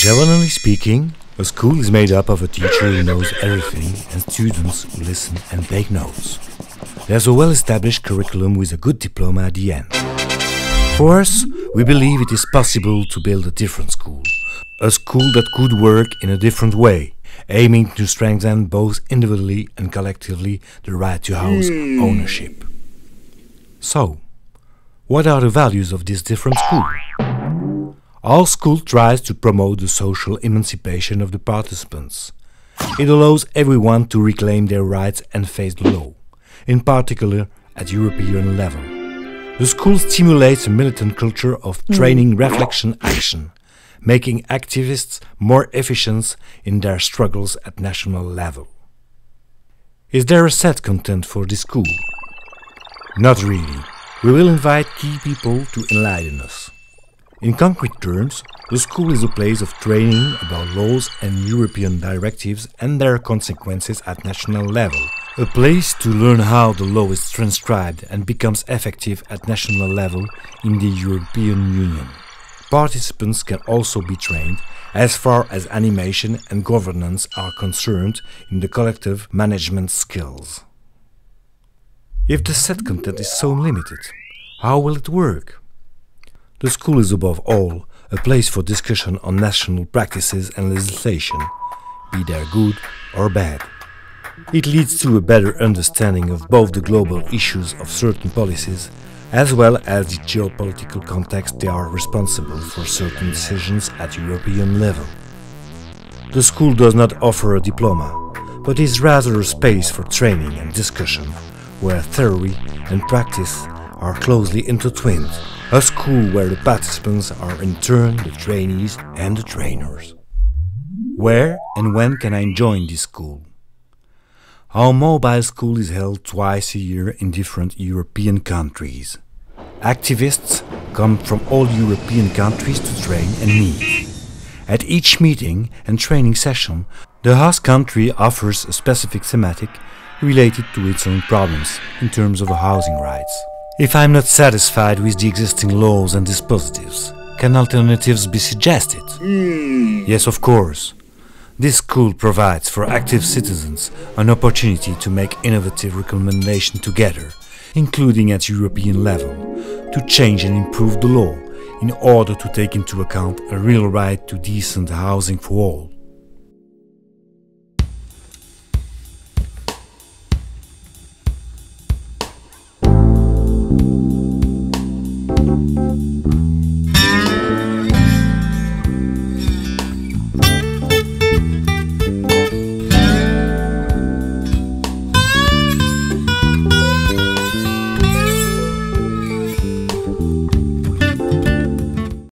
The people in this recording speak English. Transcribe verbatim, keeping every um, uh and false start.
Generally speaking, a school is made up of a teacher who knows everything and students who listen and take notes. There's a well-established curriculum with a good diploma at the end. For us, we believe it is possible to build a different school. A school that could work in a different way, aiming to strengthen both individually and collectively the right to house ownership. So, what are the values of this different school? Our school tries to promote the social emancipation of the participants. It allows everyone to reclaim their rights and face the law, in particular at European level. The school stimulates a militant culture of training, reflection, action, making activists more efficient in their struggles at national level. Is there a set content for this school? Not really. We will invite key people to enlighten us. In concrete terms, the school is a place of training about laws and European directives and their consequences at national level. A place to learn how the law is transcribed and becomes effective at national level in the European Union. Participants can also be trained as far as animation and governance are concerned in the collective management skills. If the set content is so limited, how will it work? The school is above all a place for discussion on national practices and legislation, be they good or bad. It leads to a better understanding of both the global issues of certain policies as well as the geopolitical context they are responsible for certain decisions at European level. The school does not offer a diploma, but is rather a space for training and discussion, where theory and practice are closely intertwined. A school where the participants are in turn the trainees and the trainers. Where and when can I join this school? Our mobile school is held twice a year in different European countries. Activists come from all European countries to train and meet. At each meeting and training session, the host country offers a specific thematic related to its own problems in terms of housing rights. If I'm not satisfied with the existing laws and dispositives, can alternatives be suggested? Mm. Yes, of course. This school provides for active citizens an opportunity to make innovative recommendations together, including at European level, to change and improve the law in order to take into account a real right to decent housing for all,